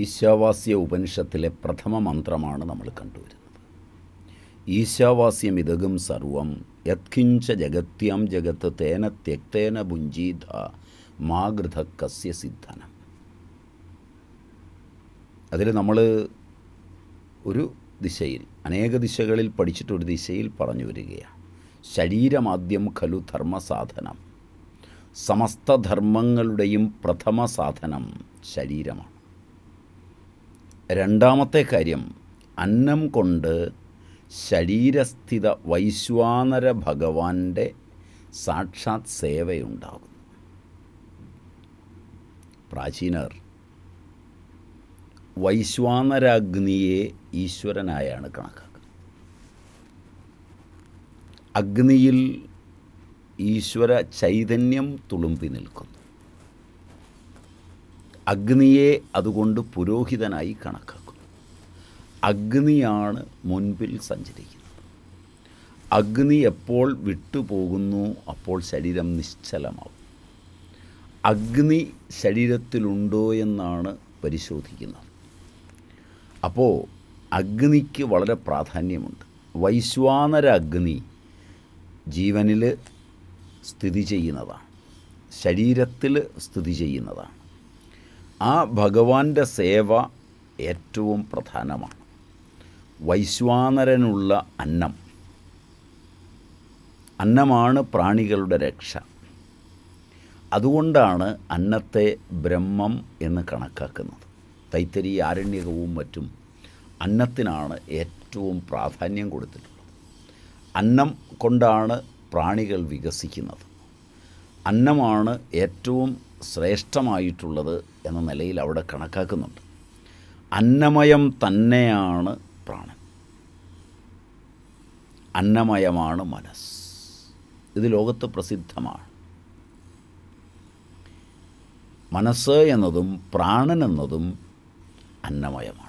ഈശാവാസ്യ ഉപനിഷത്തിലെ പ്രഥമ മന്ത്രമാണ് നമ്മൾ കണ്ടുവരുന്നത്. ഈശാവാസ്യം ഇതകം സർവം യത്കിഞ്ച ജഗത്യം ജഗത്ത് തേന ത്യക്തേന ഭുഞ്ജീത മാഗൃത കസ്യ സിദ്ധനം. അതിൽ നമ്മൾ ഒരു ദിശയിൽ അനേക ദിശകളിൽ പഠിച്ചിട്ടൊരു ദിശയിൽ പറഞ്ഞു വരികയാണ്. ശരീരമാദ്യം ഖലു ധർമ്മസാധനം, സമസ്തധർമ്മങ്ങളുടെയും പ്രഥമ സാധനം ശരീരമാണ്. രണ്ടാമത്തെ കാര്യം, അന്നം കൊണ്ട് ശരീരസ്ഥിത വൈശ്വാനര ഭഗവാന്റെ സാക്ഷാത് സേവയുണ്ടാകുന്നു. പ്രാചീനർ വൈശ്വാനരാഗ്നിയെ ഈശ്വരനായാണ് കണക്കാക്കുന്നത്. അഗ്നിയിൽ ഈശ്വര ചൈതന്യം തുളുമ്പി നിൽക്കുന്നു. അഗ്നിയെ അതുകൊണ്ട് പുരോഹിതനായി കണക്കാക്കുന്നു. അഗ്നിയാണ് മുൻപിൽ സഞ്ചരിക്കുന്നത്. അഗ്നി എപ്പോൾ വിട്ടുപോകുന്നു അപ്പോൾ ശരീരം നിശ്ചലമാവും. അഗ്നി ശരീരത്തിലുണ്ടോ എന്നാണ് പരിശോധിക്കുന്നത്. അപ്പോൾ അഗ്നിക്ക് വളരെ പ്രാധാന്യമുണ്ട്. വൈശ്വാനരാഗ്നി ജീവനിൽ സ്ഥിതി ചെയ്യുന്നതാണ്, ശരീരത്തിൽ സ്ഥിതി ചെയ്യുന്നതാണ്. ആ ഭഗവാന്റെ സേവ ഏറ്റവും പ്രധാനമാണ്. വൈശ്വാനരനുള്ള അന്നമാണ് പ്രാണികളുടെ രക്ഷ. അതുകൊണ്ടാണ് അന്നത്തെ ബ്രഹ്മം എന്ന് കണക്കാക്കുന്നത്. തൈത്തരി ആരണ്യകവും മറ്റും അന്നത്തിനാണ് ഏറ്റവും പ്രാധാന്യം കൊടുത്തിട്ടുള്ളത്. അന്നം കൊണ്ടാണ് പ്രാണികൾ വികസിക്കുന്നത്. അന്നമാണ് ഏറ്റവും ശ്രേഷ്ഠമായിട്ടുള്ളത് എന്ന നിലയിൽ അവിടെ കണക്കാക്കുന്നുണ്ട്. അന്നമയം തന്നെയാണ് പ്രാണൻ, അന്നമയമാണ് മനസ്സ്. ഇത് ലോകത്ത് പ്രസിദ്ധമാണ്. മനസ്സ് എന്നതും പ്രാണൻ എന്നതും അന്നമയമാണ്.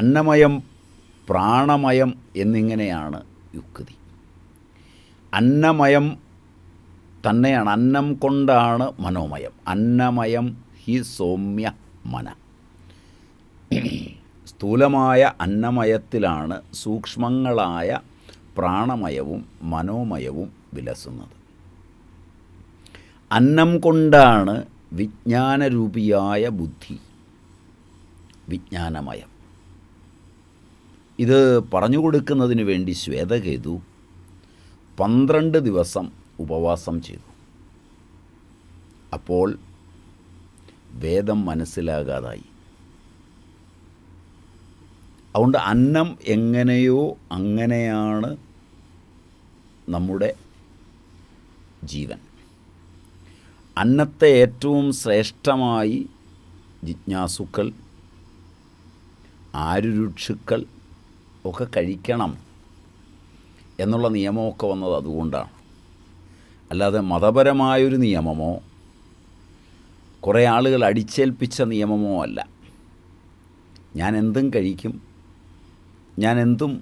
അന്നമയം പ്രാണമയം എന്നിങ്ങനെയാണ് യുക്തി. അന്നമയം തന്നെയാണ്, അന്നം കൊണ്ടാണ് മനോമയം. അന്നമയം ഹി സൗമ്യ മന. സ്ഥൂലമായ അന്നമയത്തിലാണ് സൂക്ഷ്മങ്ങളായ പ്രാണമയവും മനോമയവും വിലസുന്നത്. അന്നം കൊണ്ടാണ് വിജ്ഞാനരൂപിയായ ബുദ്ധി, വിജ്ഞാനമയം. ഇത് പറഞ്ഞുകൊടുക്കുന്നതിന് വേണ്ടി ശ്വേതകേതു 12 ദിവസം ഉപവാസം ചെയ്തു. അപ്പോൾ വേദം മനസ്സിലാകാതായി. അതുകൊണ്ട് അന്നം എങ്ങനെയോ അങ്ങനെയാണ് നമ്മുടെ ജീവൻ. അന്നത്തെ ഏറ്റവും ശ്രേഷ്ഠമായി ജിജ്ഞാസുക്കൾ, ആരുരുക്ഷിക്കൾ ഒക്കെ കഴിക്കണം എന്നുള്ള നിയമമൊക്കെ വന്നത് അതുകൊണ്ടാണ്. അല്ലാതെ മതപരമായൊരു നിയമമോ കുറേ ആളുകൾ അടിച്ചേൽപ്പിച്ച നിയമമോ അല്ല. ഞാൻ എന്തും കഴിക്കും, ഞാൻ എന്തും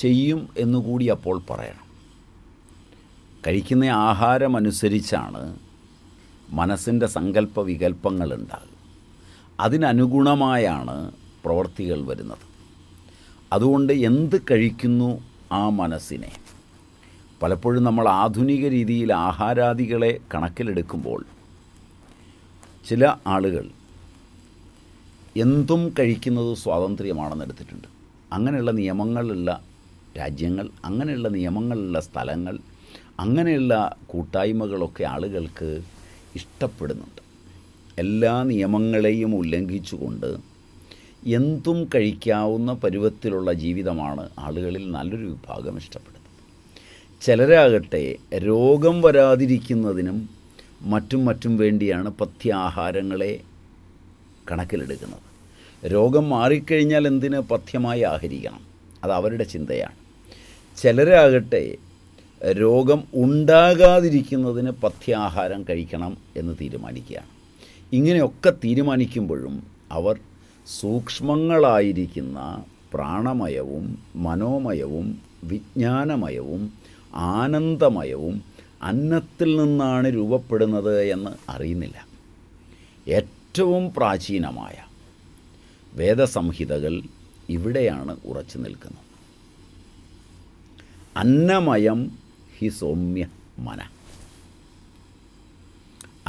ചെയ്യും എന്നുകൂടി അപ്പോൾ പറയണം. കഴിക്കുന്ന ആഹാരമനുസരിച്ചാണ് മനസ്സിൻ്റെ സങ്കല്പ വികല്പങ്ങളുണ്ടാകും. അതിനനുഗുണമായാണ് പ്രവൃത്തികൾ വരുന്നത്. അതുകൊണ്ട് എന്ത് കഴിക്കുന്നു ആ മനസ്സിനെ. പലപ്പോഴും നമ്മൾ ആധുനിക രീതിയിൽ ആഹാരാദികളെ കണക്കിലെടുക്കുമ്പോൾ ചില ആളുകൾ എന്തും കഴിക്കുന്നത് സ്വാതന്ത്ര്യമാണെന്ന് എടുത്തിട്ടുണ്ട്. അങ്ങനെയുള്ള നിയമങ്ങളുള്ള രാജ്യങ്ങൾ, അങ്ങനെയുള്ള നിയമങ്ങളുള്ള സ്ഥലങ്ങൾ, അങ്ങനെയുള്ള കൂട്ടായ്മകളൊക്കെ ആളുകൾക്ക് ഇഷ്ടപ്പെടുന്നുണ്ട്. എല്ലാ നിയമങ്ങളെയും ഉല്ലംഘിച്ചുകൊണ്ട് എന്തും കഴിക്കാവുന്ന പരുവത്തിലുള്ള ജീവിതമാണ് ആളുകളിൽ നല്ലൊരു വിഭാഗം ഇഷ്ടപ്പെടുന്നത്. ചിലരാകട്ടെ രോഗം വരാതിരിക്കുന്നതിനും മറ്റും വേണ്ടിയാണ് പഥ്യാഹാരങ്ങളെ കണക്കിലെടുക്കുന്നത്. രോഗം മാറിക്കഴിഞ്ഞാൽ എന്തിന് പഥ്യമായി ആഹരിക്കണം, അത് അവരുടെ ചിന്തയാണ്. ചിലരാകട്ടെ രോഗം ഉണ്ടാകാതിരിക്കുന്നതിന് പഥ്യാഹാരം കഴിക്കണം എന്ന് തീരുമാനിക്കുകയാണ്. ഇങ്ങനെയൊക്കെ തീരുമാനിക്കുമ്പോഴും അവർ സൂക്ഷ്മങ്ങളായിരിക്കുന്ന പ്രാണമയവും മനോമയവും വിജ്ഞാനമയവും ആനന്ദമയവും അന്നത്തിൽ നിന്നാണ് രൂപപ്പെടുന്നത് എന്ന് അറിയുന്നില്ല. ഏറ്റവും പ്രാചീനമായ വേദസംഹിതകൾ ഇവിടെയാണ് ഉറച്ചു നിൽക്കുന്നത്. അന്നമയം ഹി സൗമ്യ മന,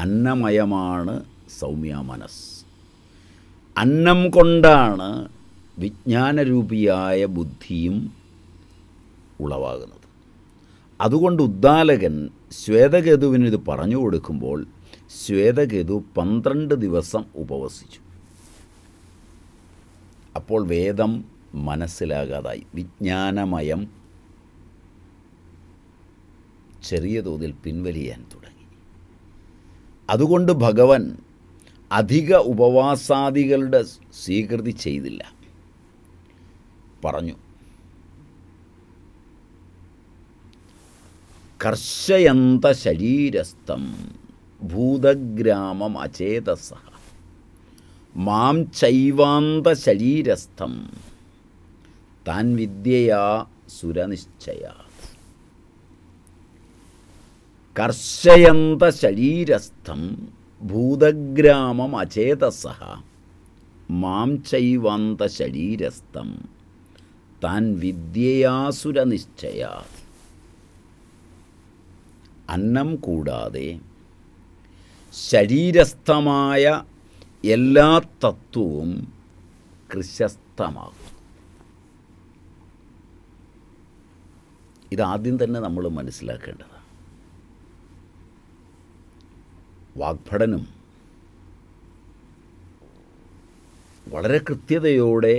അന്നമയമാണ് സൗമ്യ മനസ്. അന്നം കൊണ്ടാണ് വിജ്ഞാനരൂപിയായ ബുദ്ധിയും ഉളവാകുന്നത്. അതുകൊണ്ട് ഉദ്ദാലകൻ ശ്വേതകേതുവിനിത് പറഞ്ഞു കൊടുക്കുമ്പോൾ ശ്വേതകേതു 12 ദിവസം ഉപവസിച്ചു. അപ്പോൾ വേദം മനസ്സിലാകാതായി, വിജ്ഞാനമയം ചെറിയ തോതിൽ പിൻവലിയാൻ തുടങ്ങി. അതുകൊണ്ട് ഭഗവൻ അധിക ഉപവാസാദികളുടെ സ്വീകൃതി ചെയ്തില്ല, പറഞ്ഞു കർഷയന്ത ശരീരസ്ഥം ഭൂതഗ്രാമം അചേതസ മാം ചൈവാന്ത ശരീരസ്ഥം താൻ വിദ്യയാ സുരനിശ്ചയാ. കർഷയന്ത ശരീരസ്ഥം ഭൂതഗ്രാമം അചേതസ മാം ചൈവാന്ത ശരീരസ്ഥം താൻ വിദ്യയാ സുരനിശ്ചയാ. അന്നം കൂടാതെ ശരീരസ്ഥമായ എല്ലാ തത്വവും കൃശസ്ഥമാകും. ഇതാദ്യം തന്നെ നമ്മൾ മനസ്സിലാക്കേണ്ടതാണ്. വാഗ്ഭടനും വളരെ കൃത്യതയോടെ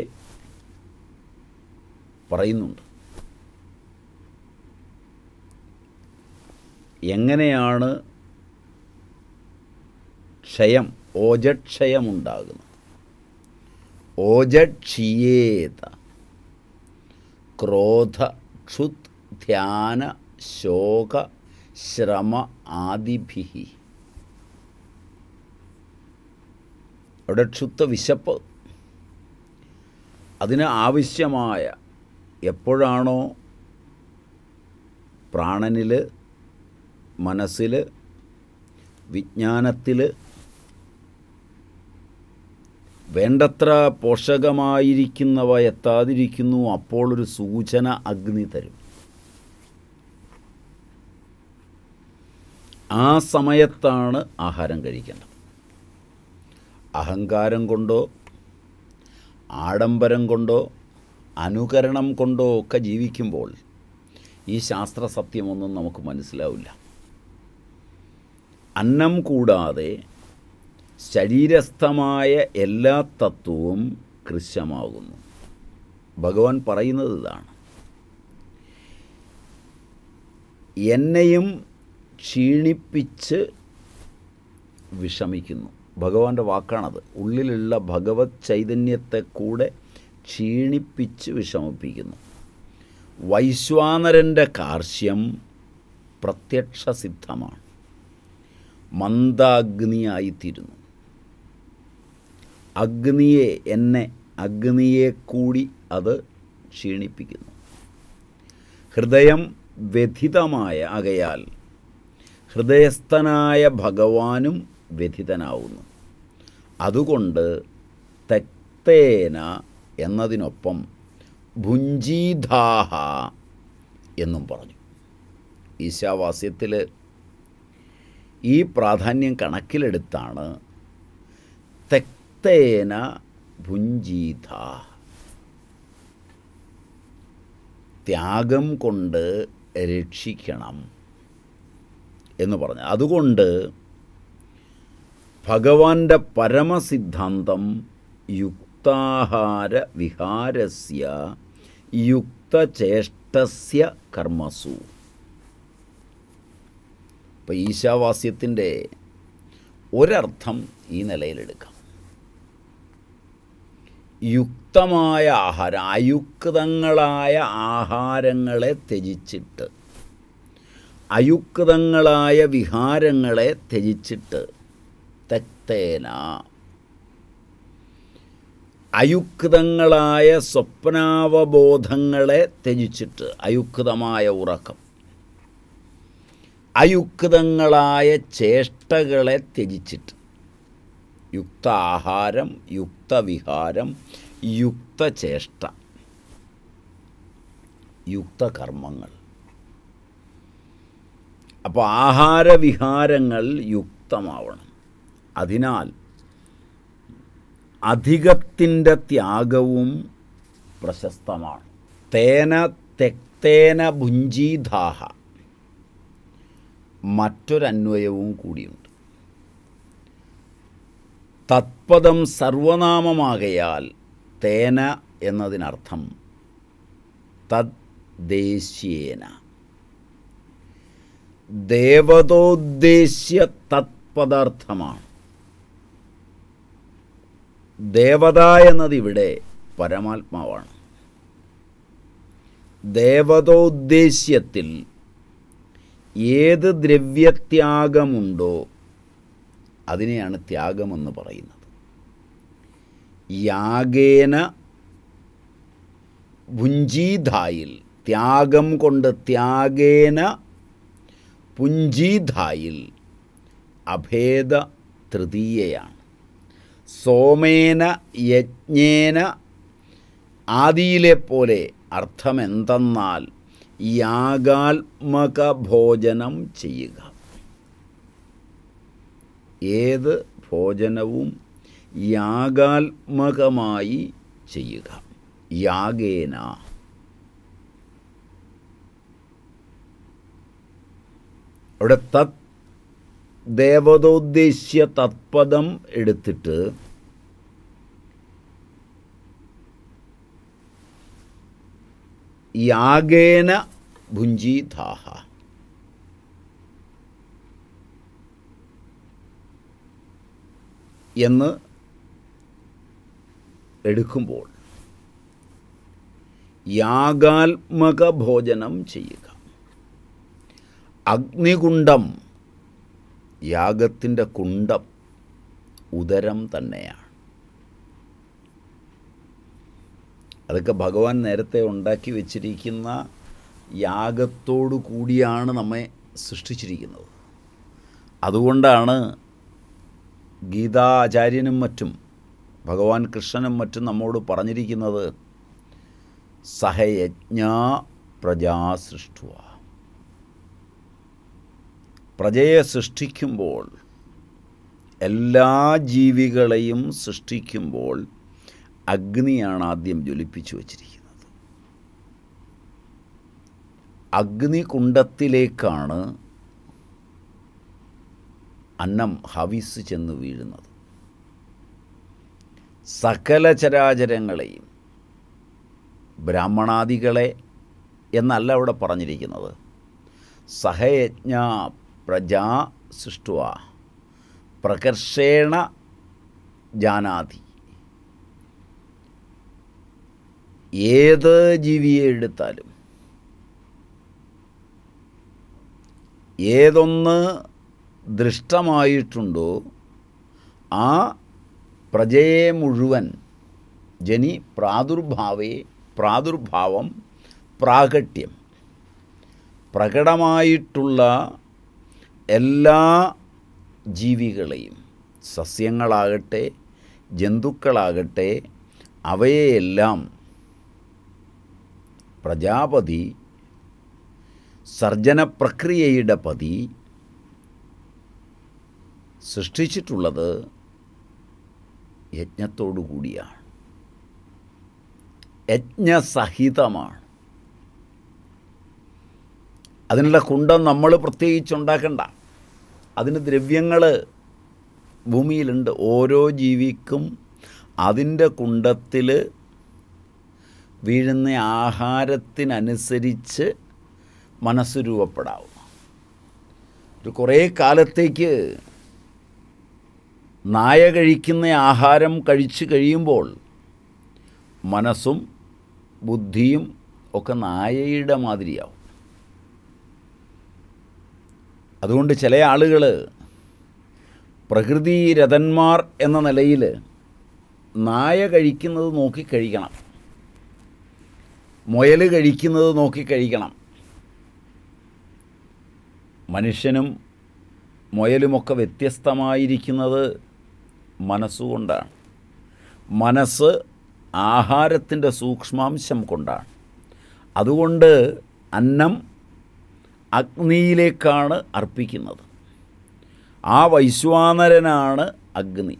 പറയുന്നുണ്ട്. എങ്ങനെയാണ് ക്ഷയം, ഓജക്ഷയമുണ്ടാകുന്നത്? ഓജക്ഷീയേത ക്രോധ ക്ഷുത് ധ്യാന ശോക ശ്രമ ആദിഭിഹി. അവിടെ ക്ഷുത്ത വിശപ്പ്, അതിന് ആവശ്യമായ, എപ്പോഴാണോ പ്രാണനിൽ, മനസ്സിൽ, വിജ്ഞാനത്തിൽ വേണ്ടത്ര പോഷകമായിരിക്കുന്നവ എത്താതിരിക്കുന്നു, അപ്പോൾ ഒരു സൂചന അഗ്നി തരും. ആ സമയത്താണ് ആഹാരം കഴിക്കേണ്ടത്. അഹങ്കാരം കൊണ്ടോ ആഡംബരം കൊണ്ടോ അനുകരണം കൊണ്ടോ ഒക്കെ ജീവിക്കുമ്പോൾ ഈ ശാസ്ത്ര സത്യമൊന്നും നമുക്ക് മനസ്സിലാവില്ല. അന്നം കൂടാതെ ശരീരസ്ഥമായ എല്ലാ തത്വവും കൃശ്യമാകുന്നു. ഭഗവാൻ പറയുന്നത് ഇതാണ്. എന്നെയും ക്ഷീണിപ്പിച്ച് വിഷമിക്കുന്നു. ഭഗവാന്റെ വാക്കാണത്. ഉള്ളിലുള്ള ഭഗവത് ചൈതന്യത്തെ കൂടെ ക്ഷീണിപ്പിച്ച് വിഷമിപ്പിക്കുന്നു. വൈശ്വാനരൻ്റെ കാർശ്യം പ്രത്യക്ഷസിദ്ധമാണ്, മന്ദാഗ്നിയായിത്തീരുന്നു. അഗ്നിയെ, എന്നെ, അഗ്നിയെ കൂടി അത് ക്ഷീണിപ്പിക്കുന്നു. ഹൃദയം വ്യഥിതമായ ആകയാൽ ഹൃദയസ്ഥനായ ഭഗവാനും വ്യഥിതനാവുന്നു. അതുകൊണ്ട് തെക്തേന എന്നതിനൊപ്പം ഭുഞ്ജീധാഹ എന്നും പറഞ്ഞു. ഈശാവാസ്യത്തിൽ ഈ പ്രാധാന്യം കണക്കിലെടുത്താണ് തെക്തേന ഭുഞ്ജീധാഹ, ത്യാഗം കൊണ്ട് രക്ഷിക്കണം എന്ന് പറഞ്ഞു. അതുകൊണ്ട് ഭഗവാന്റെ പരമസിദ്ധാന്തം യുക്താഹാര വിഹാരസ്യ യുക്തചേഷ്ടസ്യ കർമ്മസു. ഇപ്പോൾ ഈശാവാസ്യത്തിൻ്റെ ഒരർത്ഥം ഈ നിലയിലെടുക്കാം. യുക്തമായ ആഹാരം, അയുക്തങ്ങളായ ആഹാരങ്ങളെ ത്യജിച്ചിട്ട്, അയുക്തങ്ങളായ വിഹാരങ്ങളെ ത്യജിച്ചിട്ട്, തെക്തേന അയുക്തങ്ങളായ സ്വപ്നാവബോധങ്ങളെ ത്യജിച്ചിട്ട്, അയുക്തമായ ഉറക്കം, അയുക്തങ്ങളായ ചേഷ്ടകളെ ത്യജിച്ചിട്ട്, യുക്ത ആഹാരം, യുക്തവിഹാരം, യുക്തചേഷ്ട, യുക്തകർമ്മങ്ങൾ. അപ്പോൾ ആഹാരവിഹാരങ്ങൾ യുക്തമാവണം. അതിനാൽ അധികത്തിൻ്റെ ത്യാഗവും പ്രശസ്തമാണ്. തേന തെക്തേന ഭുഞ്ജീദാഹ മറ്റൊരന്വയവും കൂടിയുണ്ട്. തത്പദം സർവനാമമാകയാൽ തേന എന്നതിനർത്ഥം തദ്ദേശേന, ദേവതോദ്ദേശ്യ തത്പദാർത്ഥമാണ്. ദേവത എന്നതിവിടെ പരമാത്മാവാണ്. ദേവതോദ്ദേശ്യത്തിൽ ഏത് ദ്രവ്യത്യാഗമുണ്ടോ അതിനെയാണ് ത്യാഗമെന്ന് പറയുന്നത്. യാഗേന ഭുഞ്ജീധായിൽ ത്യാഗം കൊണ്ട്, ത്യാഗേന പുഞ്ജീധായിൽ അഭേദ തൃതീയയാണ്. സോമേന യജ്ഞേന ആദിയിലെ പോലെ അർത്ഥമെന്തെന്നാൽ യാഗാത്മക ഭോജനം ചെയ്യുക. ഏത് ഭോജനവും യാഗാത്മകമായി ചെയ്യുക. യാഗേന അവിടെ തത് ദേവതോദ്ദേശ്യ തത്പദം എടുത്തിട്ട് യാഗേന ഭുഞ്ജീതാഹ എന്ന് എടുക്കുമ്പോൾ യാഗാത്മക ഭോജനം ചെയ്യുക. അഗ്നികുണ്ഡം യാഗത്തിൻ്റെ കുണ്ഡം ഉദരം തന്നെയാണ്. അതൊക്കെ ഭഗവാൻ നേരത്തെ ഉണ്ടാക്കി വച്ചിരിക്കുന്ന യാഗത്തോടു കൂടിയാണ് നമ്മെ സൃഷ്ടിച്ചിരിക്കുന്നത്. അതുകൊണ്ടാണ് ഗീതാചാര്യനും മറ്റും ഭഗവാൻ കൃഷ്ണനും മറ്റും നമ്മോട് പറഞ്ഞിരിക്കുന്നത് സഹയജ്ഞ പ്രജാ സൃഷ്ടുവ. പ്രജയെ സൃഷ്ടിക്കുമ്പോൾ, എല്ലാ ജീവികളെയും സൃഷ്ടിക്കുമ്പോൾ അഗ്നിയാണ് ആദ്യം ജ്വലിപ്പിച്ചു വച്ചിരിക്കുന്നത്. അഗ്നികുണ്ഡത്തിലേക്കാണ് അന്നം ഹവിസ് ചെന്ന് വീഴുന്നത്. സകല ചരാചരങ്ങളെയും, ബ്രാഹ്മണാദികളെ എന്നല്ല അവിടെ പറഞ്ഞിരിക്കുന്നത്. സഹയജ്ഞ പ്രജാ സൃഷ്ടുവ പ്രകർഷേണ ജാനാതി. ഏത് ജീവിയെ എടുത്താലും ഏതൊന്ന് ദൃഷ്ടമായിട്ടുണ്ടോ ആ പ്രജയെ മുഴുവൻ ജനി പ്രാദുർഭാവേ, പ്രാദുർഭാവം പ്രാകട്യം, പ്രകടമായിട്ടുള്ള എല്ലാ ജീവികളെയും, സസ്യങ്ങളാകട്ടെ ജന്തുക്കളാകട്ടെ, അവയെയെല്ലാം പ്രജാപതി സർജനപ്രക്രിയയുടെ പതി സൃഷ്ടിച്ചിട്ടുള്ളത് യജ്ഞത്തോടു കൂടിയാണ്, യജ്ഞസഹിതമാണ്. അതിനുള്ള കുണ്ടം നമ്മൾ പ്രത്യേകിച്ചുണ്ടാക്കണ്ട. അതിന് ദ്രവ്യങ്ങൾ ഭൂമിയിലുണ്ട്. ഓരോ ജീവിക്കും അതിൻ്റെ കുണ്ടത്തിൽ വീഴുന്ന ആഹാരത്തിനനുസരിച്ച് മനസ്സ് രൂപപ്പെടാവും. ഒരു കുറേ കാലത്തേക്ക് നായ കഴിക്കുന്ന ആഹാരം കഴിച്ചു കഴിയുമ്പോൾ മനസ്സും ബുദ്ധിയും ഒക്കെ നായയുടെ മാതിരിയാവും. അതുകൊണ്ട് ചില ആളുകൾ പ്രകൃതി രഥന്മാർ എന്ന നിലയിൽ നായ കഴിക്കുന്നത് നോക്കി കഴിക്കണം, മുയൽ കഴിക്കുന്നത് നോക്കി കഴിക്കണം. മനുഷ്യനും മുയലുമൊക്കെ വ്യത്യസ്തമായിരിക്കുന്നത് മനസ്സുകൊണ്ടാണ്. മനസ്സ് ആഹാരത്തിൻ്റെ സൂക്ഷ്മാംശം കൊണ്ടാണ്. അതുകൊണ്ട് അന്നം അഗ്നിയിലേക്കാണ് അർപ്പിക്കുന്നത്. ആ വൈശ്വാനരനാണ് അഗ്നി.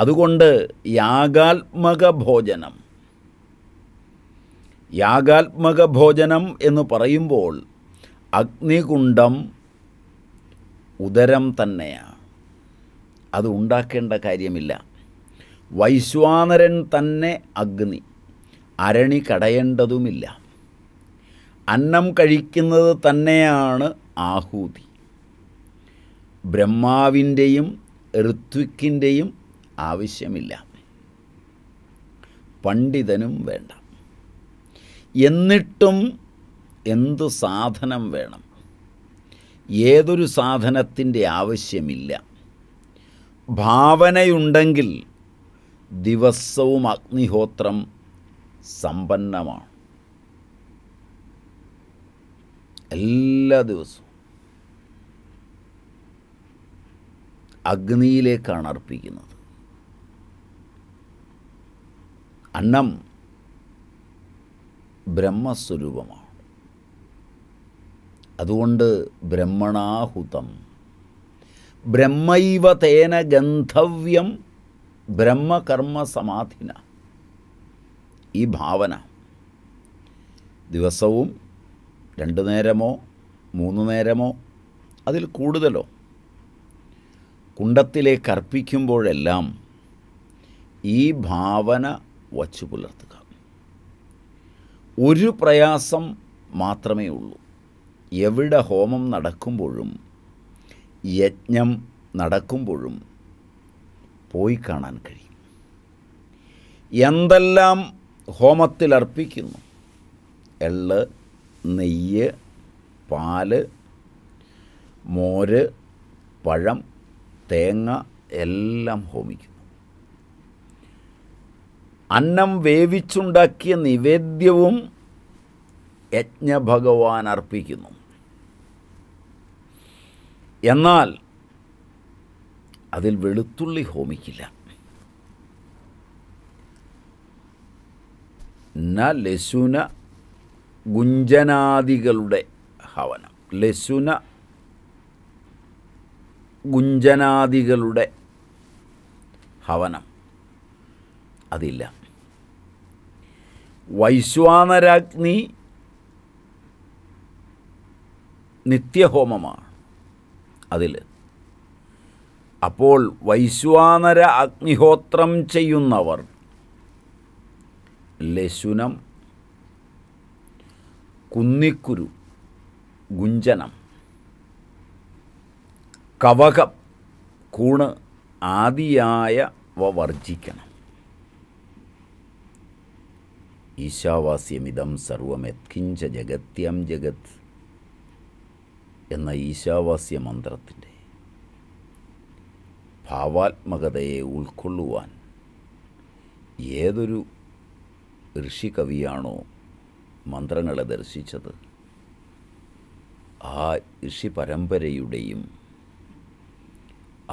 അതുകൊണ്ട് യാഗാത്മക ഭോജനം എന്ന് പറയുമ്പോൾ അഗ്നികുണ്ഡം ഉദരം തന്നെയാണ്. അത് ഉണ്ടാക്കേണ്ട കാര്യമില്ല. വൈശ്വാനരൻ തന്നെ അഗ്നി. അരണി കടയേണ്ടതുമില്ല. അന്നം കഴിക്കുന്നത് തന്നെയാണ് ആഹൂതി. ബ്രഹ്മാവിൻ്റെയും ഋത്വിക്കിൻ്റെയും ആവശ്യമില്ല, പണ്ഡിതനും വേണ്ട. എന്നിട്ടും എന്ത് സാധനം വേണം? ഏതൊരു സാധനത്തിൻ്റെ ആവശ്യമില്ല. ഭാവനയുണ്ടെങ്കിൽ ദിവസവും അഗ്നിഹോത്രം സമ്പന്നമാണ്. എല്ലാ ദിവസവും അഗ്നിയിലേക്കാണ് അർപ്പിക്കുന്നത്. അന്നം ബ്രഹ്മസ്വരൂപമാണ്. അതുകൊണ്ട് ബ്രഹ്മണാഹുതം ബ്രഹ്മൈവ തേന ഗന്ധവ്യം ബ്രഹ്മകർമ്മ സമാധിന. ഈ ഭാവന ദിവസവും 2 നേരമോ 3 നേരമോ അതിൽ കൂടുതലോ കുണ്ടത്തിലേക്ക് അർപ്പിക്കുമ്പോഴെല്ലാം ഈ ഭാവന വച്ചു പുലർത്തുക. ഒരു പ്രയാസം മാത്രമേ ഉള്ളൂ. എവിടെ ഹോമം നടക്കുമ്പോഴും യജ്ഞം നടക്കുമ്പോഴും പോയി കാണാൻ കഴിയും. എന്തെല്ലാം ഹോമത്തിൽ അർപ്പിക്കുന്നു? എള്ള്, നെയ്യ്, പാല്, മോര്, പഴം, തേങ്ങ എല്ലാം ഹോമിക്കുന്നു. അന്നം വേവിച്ചുണ്ടാക്കിയ നിവേദ്യവും യജ്ഞഭഗവാൻ അർപ്പിക്കുന്നു. എന്നാൽ അതിൽ വെളുത്തുള്ളി ഹോമിക്കില്ല. ലസുന ഗുഞ്ജനാദികളുടെ ഹവനം, ലസുന ഗുഞ്ജനാദികളുടെ ഹവനം അതില്ല. വൈശ്വാനരാഗ്നി നിത്യഹോമമാണ് അതിൽ. അപ്പോൾ വൈശ്വാനര അഗ്നിഹോത്രം ചെയ്യുന്നവർ ലശുനം, കുന്നിക്കുരു, ഗുഞ്ജനം, കവകം, കൂണ് ആദിയായവ വർജിക്കണം. ഈശാവാസ്യമിദം സർവമെത്കിഞ്ച ജഗത്യം ജഗത് എന്ന ഈശാവാസ്യ മന്ത്രത്തിൻ്റെ ഭാവാത്മകതയെ ഉൾക്കൊള്ളുവാൻ ഏതൊരു ഋഷികവിയാണോ മന്ത്രങ്ങളെ ദർശിച്ചത്, ആ ഋഷി പരമ്പരയുടെയും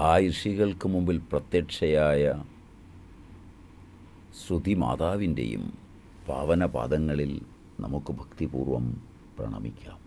ആ ഋഷികൾക്ക് മുമ്പിൽ പ്രത്യക്ഷയായ ശ്രുതി മാതാവിൻ്റെയും പാവനപാദങ്ങളിൽ നമുക്ക് ഭക്തിപൂർവം പ്രണമിക്കാം.